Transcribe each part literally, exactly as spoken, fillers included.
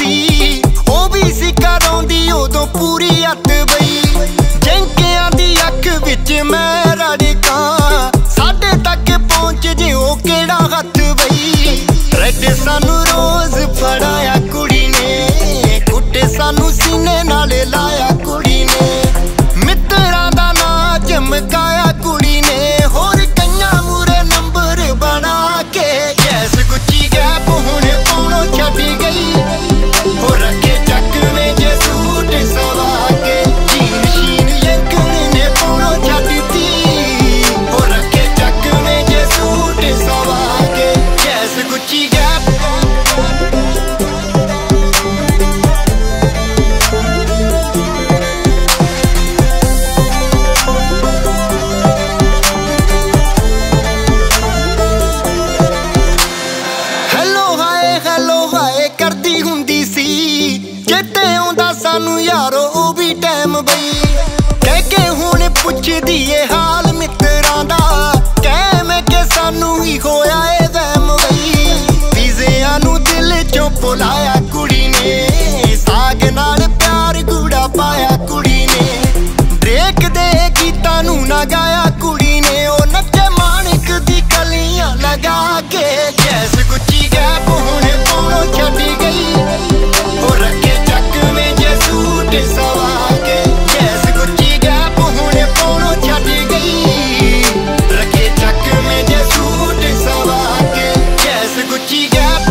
सी ओ भी सी करोंदी उदों पूरी अत बई जंकियां दी अख विच मैं रड़का साडे तक पहुंच जे ओ केड़ा हथ बई रेड सानू रोज फड़ाया कुड़ी ने कुटे सानू सीने नाले लाया कुड़ी ने मित्रां दा नां चमकाया कुड़ी ने होर कईयां मूरे नंबर बना के यस गुच्ची गैप हुण पाउणों छड्डी गई हो रखे चक में जे सूट सवा के जीन शीन यंकण ने पाउणों छड्डती हो रखे चक में जे सूट सवा के यस गुच्ची गैप सानू यारो ओ भी टाइम बई कह के हुण पुछदी ए हाल मित्रां दा कह मैं के सानू ही होया ए वहम बई वीज़ियां नू दिल चो भुलाया कुड़ी ने साग नाल प्यार गूड़ा पाया कुड़ी ने ब्रेक दे गीतां नू ना गाया कुड़ी ने ओ नचे माणिक दी कलियां लगा के जैस गुच्ची गैप हुण पाउणों छड्डी गई हो रखे चक में सूट सवा के जैस गुच्ची गैप हुण पाउणों छड्डी गई रखे चक में जे सूट सवा के जैस गुच्ची गैप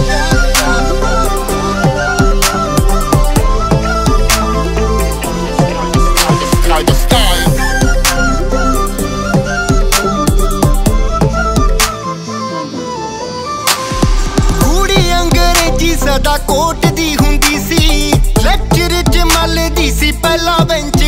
कोट दी हुंदी सी लेक्चर च मलदी सी पहला बेंच